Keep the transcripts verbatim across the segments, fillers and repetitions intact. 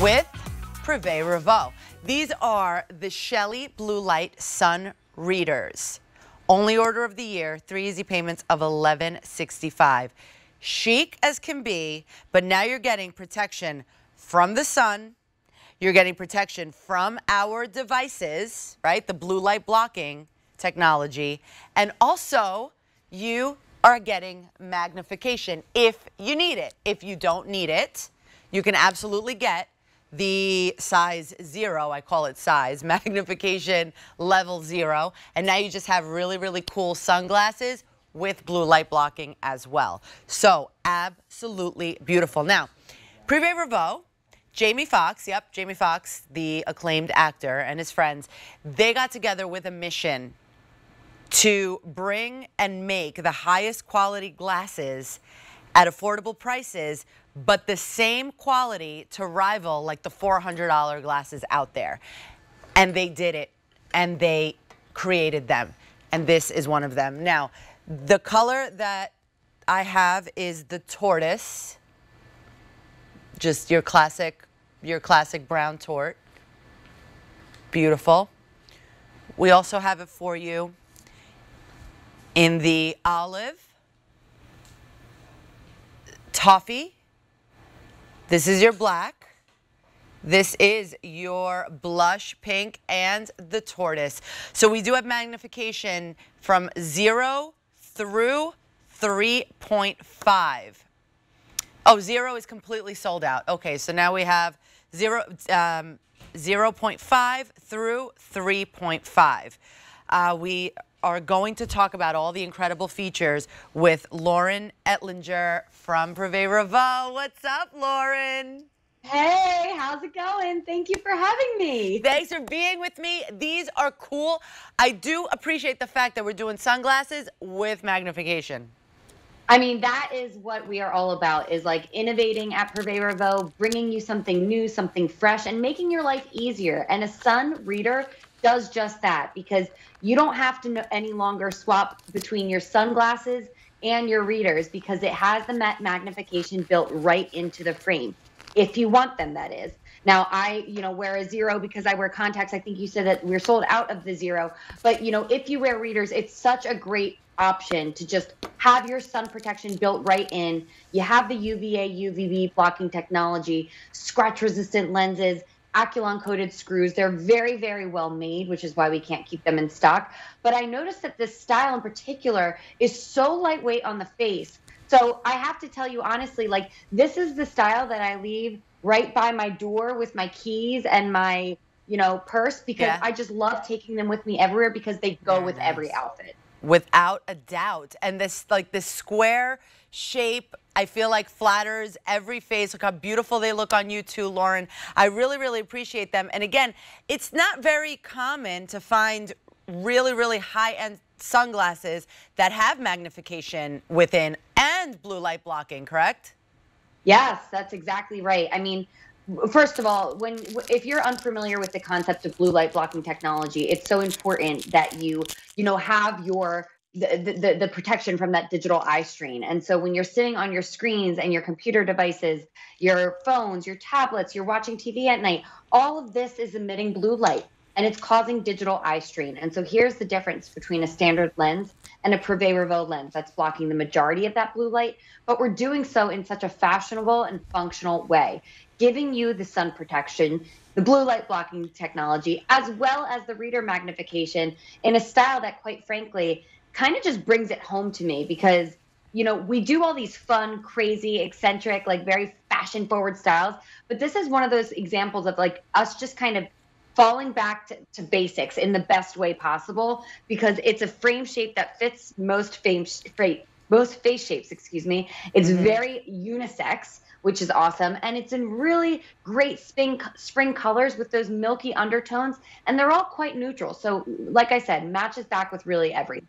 with Privé Revaux. These are the Shelly Blue Light Sun Readers. Only order of the year, three easy payments of eleven sixty-five. Chic as can be, but now you're getting protection from the sun. You're getting protection from our devices, right? The blue light blocking technology. And also, you are getting magnification if you need it. If you don't need it, you can absolutely get the size zero, I call it size, magnification level zero. And now you just have really, really cool sunglasses with blue light blocking as well. So absolutely beautiful. Now, Privé Revaux, Jamie Foxx, yep, Jamie Foxx, the acclaimed actor, and his friends, they got together with a mission to bring and make the highest quality glasses at affordable prices, but the same quality to rival like the four hundred dollar glasses out there. And they did it, and they created them, and this is one of them. Now, the color that I have is the tortoise, just your classic, your classic brown tort. Beautiful. We also have it for you in the olive, toffee. This is your black. This is your blush pink and the tortoise. So we do have magnification from zero through three point five. Oh, zero is completely sold out. Okay, so now we have zero, um, zero point five through three point five. Uh, we are going to talk about all the incredible features with Lauren Etlinger from Privé Revaux. What's up, Lauren? Hey, how's it going? Thank you for having me. Thanks for being with me. These are cool. I do appreciate the fact that we're doing sunglasses with magnification. I mean, that is what we are all about, is like innovating at Privé Revaux, bringing you something new, something fresh, and making your life easier. And a sun reader does just that, because you don't have to no any longer swap between your sunglasses and your readers, because it has the ma magnification built right into the frame, if you want them, that is. Now, I, you know, wear a zero because I wear contacts. I think you said that we're sold out of the zero. But, you know, if you wear readers, it's such a great option to just have your sun protection built right in. You have the U V A, U V B blocking technology, scratch-resistant lenses, Aculon-coated screws. They're very, very well made, which is why we can't keep them in stock. But I noticed that this style in particular is so lightweight on the face. So I have to tell you honestly, like, this is the style that I leave right by my door with my keys and my, you know, purse, because yeah. I just love taking them with me everywhere, because they go Very with nice. every outfit. Without a doubt. And this, like, this square shape, I feel like flatters every face. Look how beautiful they look on you too, Lauren. I really, really appreciate them. And again, it's not very common to find really, really high-end sunglasses that have magnification within and blue light blocking, correct? Yes, that's exactly right. I mean, first of all, when if you're unfamiliar with the concept of blue light blocking technology, it's so important that you, you know, have your the, the, the protection from that digital eye strain. And so when you're sitting on your screens and your computer devices, your phones, your tablets, you're watching T V at night, all of this is emitting blue light, and it's causing digital eye strain. And so here's the difference between a standard lens and a Privé Revaux lens that's blocking the majority of that blue light, but we're doing so in such a fashionable and functional way, giving you the sun protection, the blue light blocking technology, as well as the reader magnification, in a style that, quite frankly, kind of just brings it home to me, because, you know, we do all these fun, crazy, eccentric, like very fashion forward styles, but this is one of those examples of like us just kind of falling back to, to basics in the best way possible, because it's a frame shape that fits most face, most face shapes, excuse me. It's mm-hmm. very unisex, which is awesome. And it's in really great spring, spring colors with those milky undertones, and they're all quite neutral. So like I said, matches back with really everything.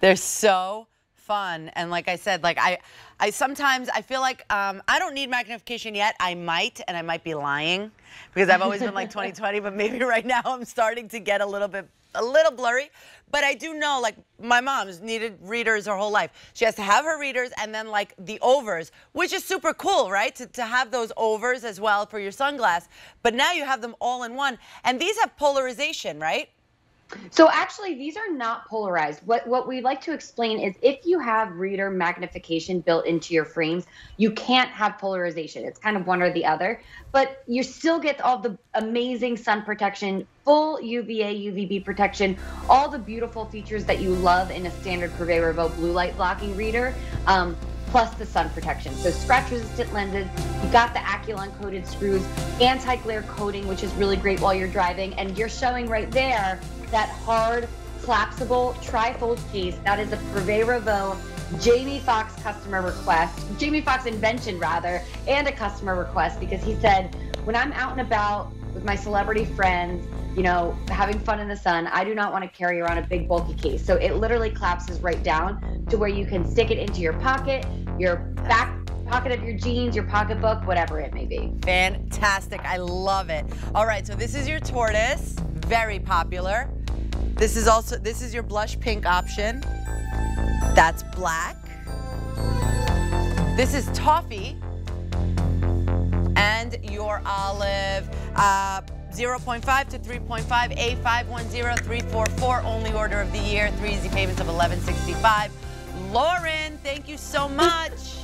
They're so fun. And like I said, like I, I sometimes I feel like um, I don't need magnification yet. I might, and I might be lying, because I've always been like twenty twenty, but maybe right now I'm starting to get a little bit a little blurry, but I do know, like, my mom's needed readers her whole life. She has to have her readers and then, like, the overs, which is super cool, right? To, to have those overs as well for your sunglass. But now you have them all in one. And these have polarization, right? So actually, these are not polarized. What what we like to explain is if you have reader magnification built into your frames, you can't have polarization. It's kind of one or the other, but you still get all the amazing sun protection, full U V A, U V B protection, all the beautiful features that you love in a standard Privé Revaux blue light blocking reader, um, plus the sun protection. So scratch-resistant lenses, you got the Aculon coated screws, anti-glare coating, which is really great while you're driving, and you're showing right there that hard, collapsible, tri-fold case. That is a Privé Revaux Jamie Foxx customer request, Jamie Foxx invention rather, and a customer request, because he said, when I'm out and about with my celebrity friends, you know, having fun in the sun, I do not want to carry around a big bulky case. So it literally collapses right down to where you can stick it into your pocket, your back pocket of your jeans, your pocketbook, whatever it may be. Fantastic, I love it. All right, so this is your tortoise, very popular. This is also, this is your blush pink option. That's black. This is toffee. And your olive, uh, zero point five to three point five, A five one zero three four four, only order of the year, three easy payments of eleven sixty-five. Lauren, thank you so much.